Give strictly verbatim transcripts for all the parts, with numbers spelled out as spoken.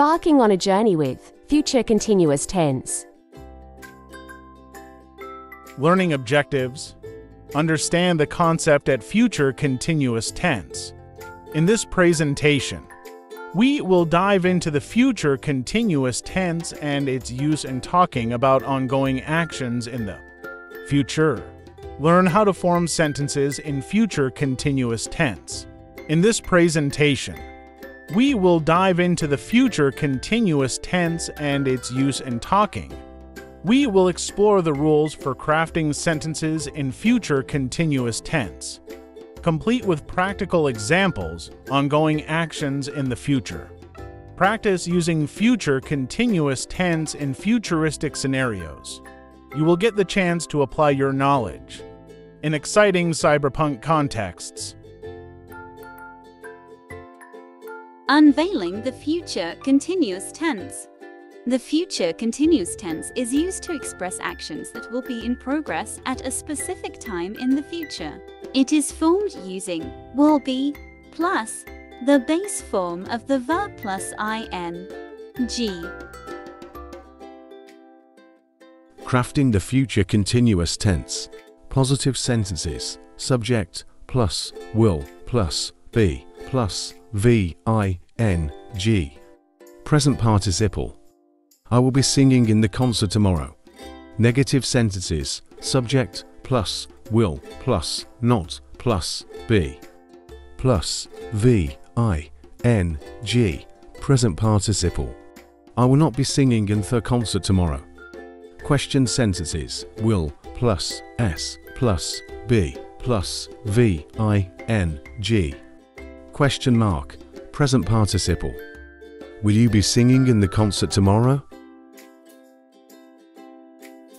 embarking on a journey with, future continuous tense. Learning objectives. Understand the concept at future continuous tense. In this presentation, we will dive into the future continuous tense and its use in talking about ongoing actions in the future. Learn how to form sentences in future continuous tense. In this presentation, we will dive into the future continuous tense and its use in talking. We will explore the rules for crafting sentences in future continuous tense, complete with practical examples on ongoing actions in the future. Practice using future continuous tense in futuristic scenarios. You will get the chance to apply your knowledge in exciting cyberpunk contexts. Unveiling the future continuous tense. The future continuous tense is used to express actions that will be in progress at a specific time in the future. It is formed using will be plus the base form of the verb plus ing. Crafting the future continuous tense. Positive sentences. Subject plus will plus be plus ving. Present participle. I will be singing in the concert tomorrow. Negative sentences. Subject plus will plus not plus be plus ving. Present participle. I will not be singing in the concert tomorrow. Question sentences. Will plus s plus be plus ving. Question mark. Present participle. Will you be singing in the concert tomorrow?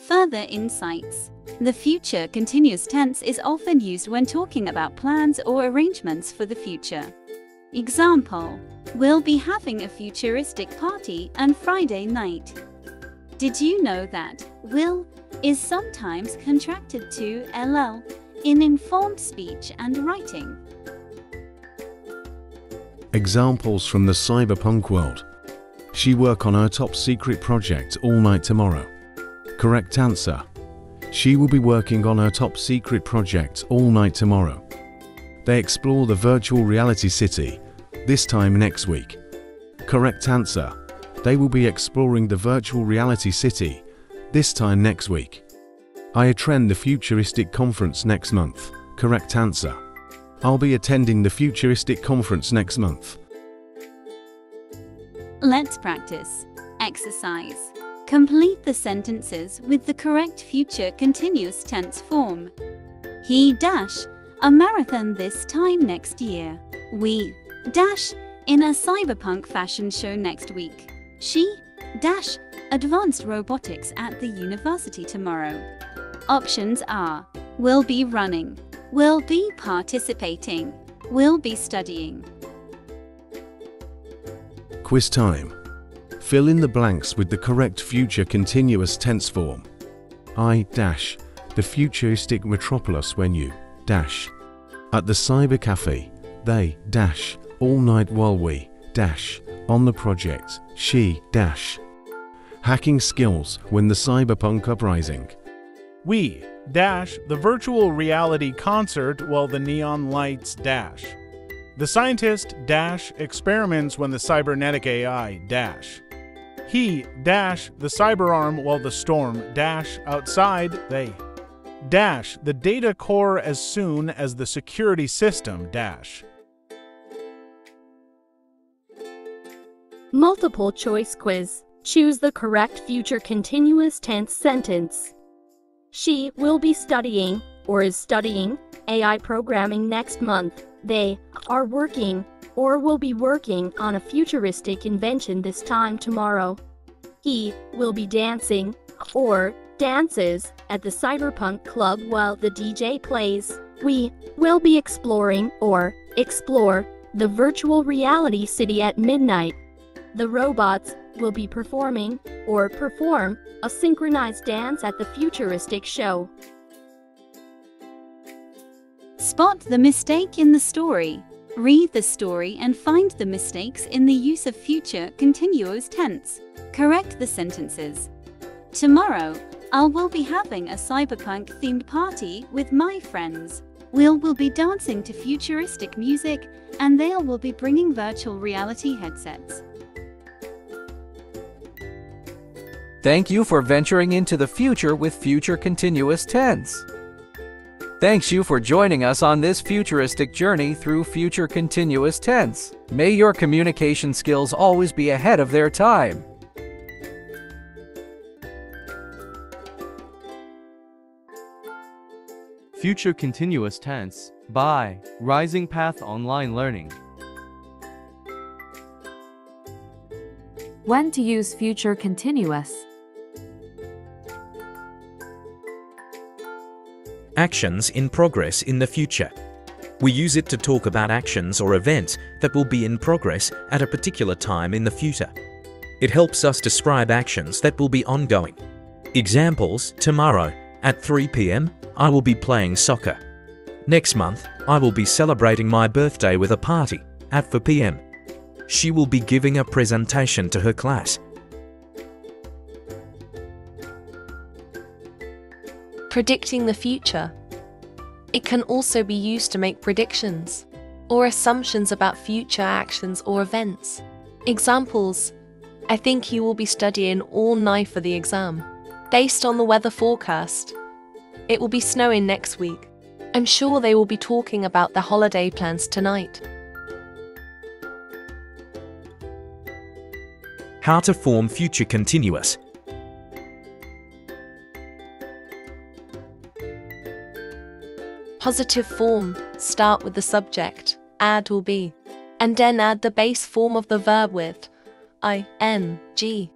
Further insights. The future continuous tense is often used when talking about plans or arrangements for the future. Example: we'll be having a futuristic party on Friday night. Did you know that will is sometimes contracted to ll in informed speech and writing? Examples from the cyberpunk world. She work on her top secret project all night tomorrow. Correct answer. She will be working on her top secret project all night tomorrow. They explore the virtual reality city, this time next week. Correct answer. They will be exploring the virtual reality city, this time next week. I attend the futuristic conference next month. Correct answer. I'll be attending the futuristic conference next month. Let's practice. Exercise. Complete the sentences with the correct future continuous tense form. He dash a marathon this time next year. We dash in a cyberpunk fashion show next week. She dash advanced robotics at the university tomorrow. Options are will be running, will be participating, will be studying. Quiz time. Fill in the blanks with the correct future continuous tense form. I dash the futuristic metropolis when you dash at the cyber cafe. They dash all night while we dash on the project. She dash hacking skills when the cyberpunk uprising. We dash the virtual reality concert while the neon lights dash. The scientist dash experiments when the cybernetic A I dash. He dash the cyberarm while the storm dash outside. They dash the data core as soon as the security system dash. Multiple choice quiz. Choose the correct future continuous tense sentence. She will be studying or is studying A I programming next month. They are working or will be working on a futuristic invention this time tomorrow. He will be dancing or dances at the cyberpunk club while the D J plays. We will be exploring or explore the virtual reality city at midnight. The robots will be performing or perform a synchronized dance at the futuristic show. Spot the mistake in the story. Read the story and find the mistakes in the use of future continuous tense. Correct the sentences. Tomorrow, I will be having a cyberpunk-themed party with my friends. We'll will be dancing to futuristic music, and they will be bringing virtual reality headsets. Thank you for venturing into the future with future continuous tense. Thanks you for joining us on this futuristic journey through future continuous tense. May your communication skills always be ahead of their time. Future Continuous Tense by Rising Path Online Learning. When to use future continuous. Actions in progress in the future. We use it to talk about actions or events that will be in progress at a particular time in the future. It helps us describe actions that will be ongoing. Examples: tomorrow at three p m I will be playing soccer. Next month, I will be celebrating my birthday with a party at four p m She will be giving a presentation to her class. Predicting the future. It can also be used to make predictions or assumptions about future actions or events. Examples: I think you will be studying all night for the exam. Based on the weather forecast, it will be snowing next week. I'm sure they will be talking about their holiday plans tonight. How to form future continuous. Positive form. Start with the subject, add will be, and then add the base form of the verb with ing.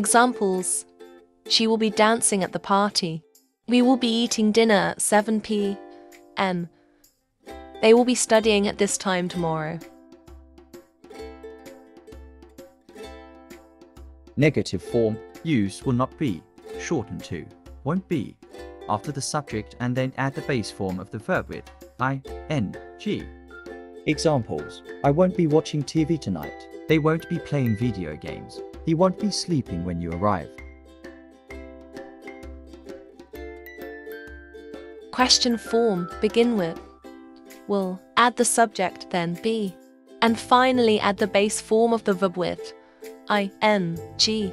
Examples: she will be dancing at the party. We will be eating dinner at seven p m They will be studying at this time tomorrow. Negative form. Use will not be, shortened to won't be, after the subject and then add the base form of the verb with ing. Examples: I won't be watching T V tonight. They won't be playing video games. He won't be sleeping when you arrive. Question form. Begin with will, add the subject, then be, and finally add the base form of the verb with ing.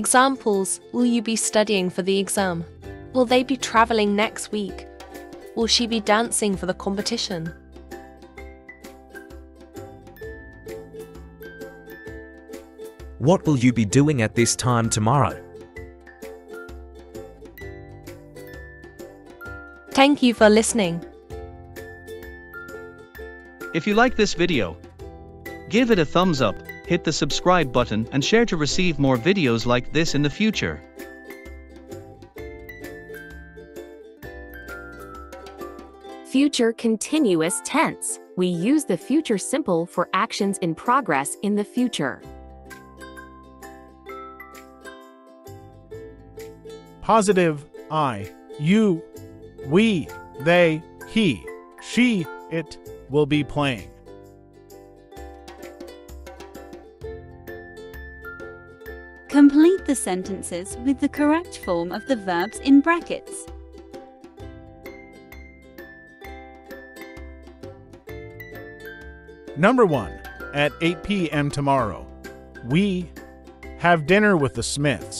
Examples: will you be studying for the exam? Will they be traveling next week? Will she be dancing for the competition? What will you be doing at this time tomorrow? Thank you for listening. If you like this video, give it a thumbs up, hit the subscribe button, and share to receive more videos like this in the future. Future continuous tense. We use the future simple for actions in progress in the future. Positive: I, you, we, they, he, she, it will be playing. Complete the sentences with the correct form of the verbs in brackets. Number one, at eight p m tomorrow, we have dinner with the Smiths.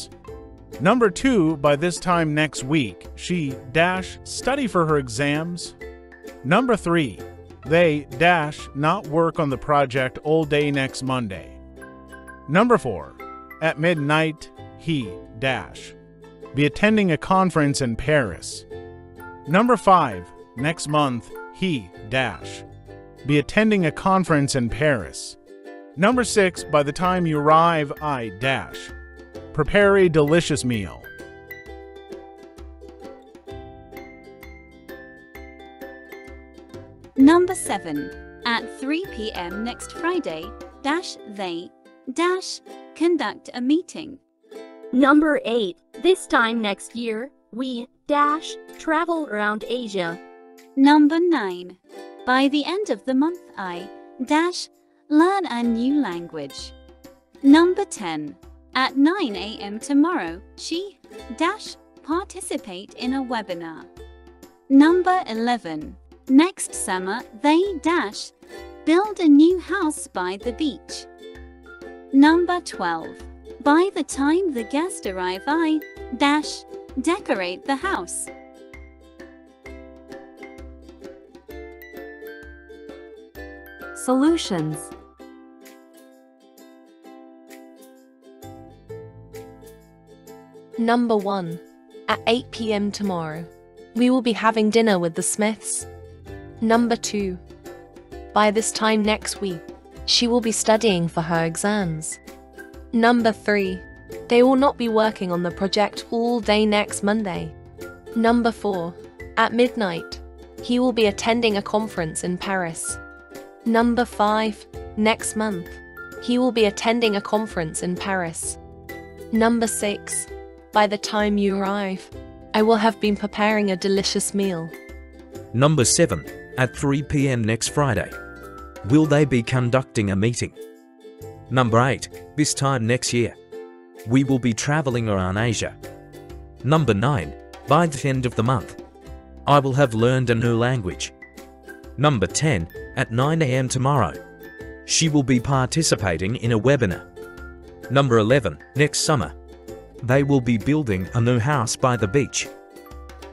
Number two, by this time next week, she dash study for her exams. Number three, they dash not work on the project all day next Monday. Number four, at midnight, he dash be attending a conference in Paris. Number five, next month, he dash be attending a conference in Paris. Number six, by the time you arrive, I dash prepare a delicious meal. Number seven, at three p m next Friday, dash they dash conduct a meeting. Number eight, this time next year, we dash travel around Asia. Number nine, By the end of the month, I dash learn a new language. Number ten. At nine A M tomorrow, she dash participate in a webinar. Number eleven. Next summer, they dash build a new house by the beach. Number twelve. By the time the guests arrive, I dash decorate the house. Solutions. Number one. At eight P M tomorrow, we will be having dinner with the Smiths. Number two. By this time next week, she will be studying for her exams. Number three. They will not be working on the project all day next Monday. Number four. At midnight, he will be attending a conference in Paris. Number five. Next month, he will be attending a conference in Paris. Number six. By the time you arrive, I will have been preparing a delicious meal. Number seven. At three P M next Friday, will they be conducting a meeting? Number eight. This time next year, we will be traveling around Asia. Number nine. By the end of the month, I will have learned a new language. Number ten. At nine A M tomorrow, she will be participating in a webinar. Number eleven. Next summer, they will be building a new house by the beach.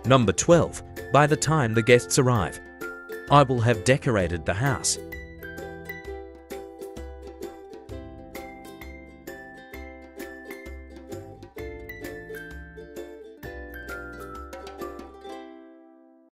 Number twelve. By the time the guests arrive, I will have decorated the house.